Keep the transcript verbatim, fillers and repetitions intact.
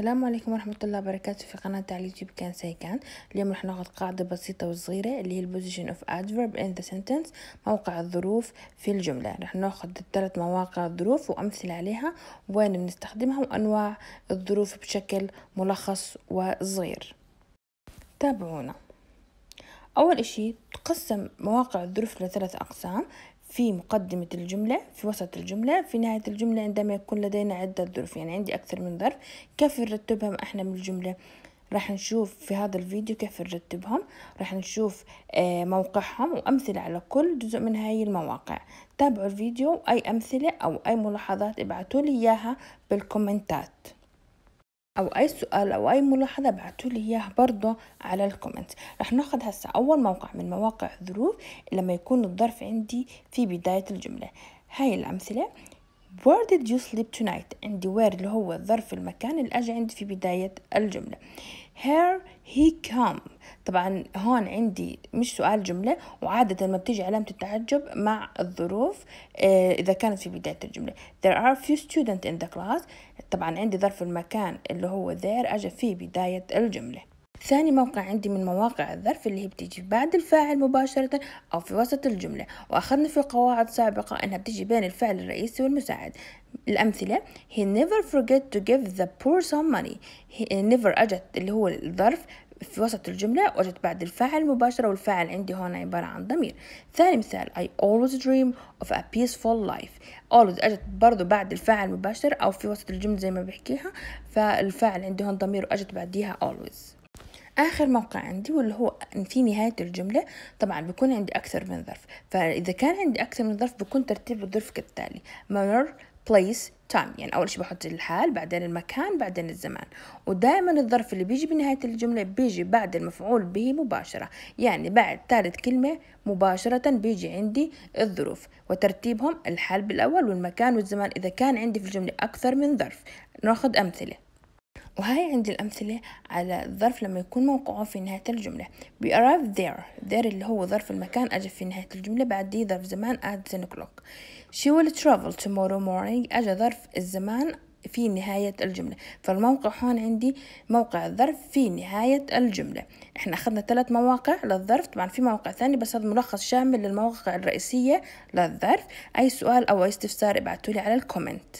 السلام عليكم ورحمه الله وبركاته. في قناه على اليوتيوب كان سايكان. اليوم رح ناخذ قاعده بسيطه وصغيره اللي هي البوزيشن اوف ادفيرب ان ذا سنتنس، موقع الظروف في الجمله. رح ناخذ الثلاث مواقع الظروف وامثله عليها وين بنستخدمها وانواع الظروف بشكل ملخص وصغير. تابعونا. اول اشي تقسم مواقع الظروف لثلاث اقسام: في مقدمة الجملة، في وسط الجملة، في نهاية الجملة عندما يكون لدينا عدة ظروف، يعني عندي أكثر من ظرف. كيف نرتبهم احنا من الجملة؟ راح نشوف في هذا الفيديو كيف نرتبهم، راح نشوف موقعهم وأمثلة على كل جزء من هاي المواقع. تابعوا الفيديو، أي أمثلة أو أي ملاحظات ابعتوا لي إياها بالكومنتات، أو أي سؤال أو أي ملاحظة ابعتوا لي إياها برضه على الكومنت. رح ناخذ هسا أول موقع من مواقع الظروف لما يكون الظرف عندي في بداية الجملة. هاي الأمثلة: Where did you sleep tonight؟ عندي where اللي هو الظرف المكان اللي أجي عندي في بداية الجملة. Here he come. طبعا هون عندي مش سؤال جملة، وعادة ما بتيجي علامة التعجب مع الظروف إذا كانت في بداية الجملة. There are few students in the class. طبعا عندي ظرف المكان اللي هو there أجي في بداية الجملة. ثاني موقع عندي من مواقع الظرف اللي هي بتيجي بعد الفاعل مباشرة أو في وسط الجملة، وأخذنا في قواعد سابقة أنها بتيجي بين الفعل الرئيسي والمساعد. الأمثلة: he never forget to give the poor some money. he never أجت اللي هو الظرف في وسط الجملة وأجت بعد الفاعل مباشرة، والفاعل عندي هون عبارة عن ضمير. ثاني مثال: I always dream of a peaceful life. always أجت برضو بعد الفاعل مباشرة أو في وسط الجملة زي ما بحكيها، فالفاعل عندي هون ضمير وأجت بعديها always. آخر موقع عندي واللي هو في نهاية الجملة. طبعا بكون عندي أكثر من ظرف، فإذا كان عندي أكثر من ظرف بكون ترتيب الظروف كالتالي: manner, place, time. يعني أول شي بحط الحال، بعدين المكان، بعدين الزمان. ودائما الظرف اللي بيجي بنهاية الجملة بيجي بعد المفعول به مباشرة، يعني بعد ثالث كلمة مباشرة بيجي عندي الظروف وترتيبهم: الحال بالأول والمكان والزمان إذا كان عندي في الجملة أكثر من ظرف. ناخذ أمثلة، وهاي عندي الأمثلة على الظرف لما يكون موقعه في نهاية الجملة. we arrived there. there اللي هو ظرف المكان أجى في نهاية الجملة بعديه ظرف زمان at ten o'clock. she will travel tomorrow morning. أجى ظرف الزمان في نهاية الجملة، فالموقع هون عندي موقع الظرف في نهاية الجملة. احنا أخذنا ثلاث مواقع للظرف، طبعا في مواقع ثانية بس هذا ملخص شامل للمواقع الرئيسية للظرف. أي سؤال أو أي استفسار ابعتولي على الكومنت.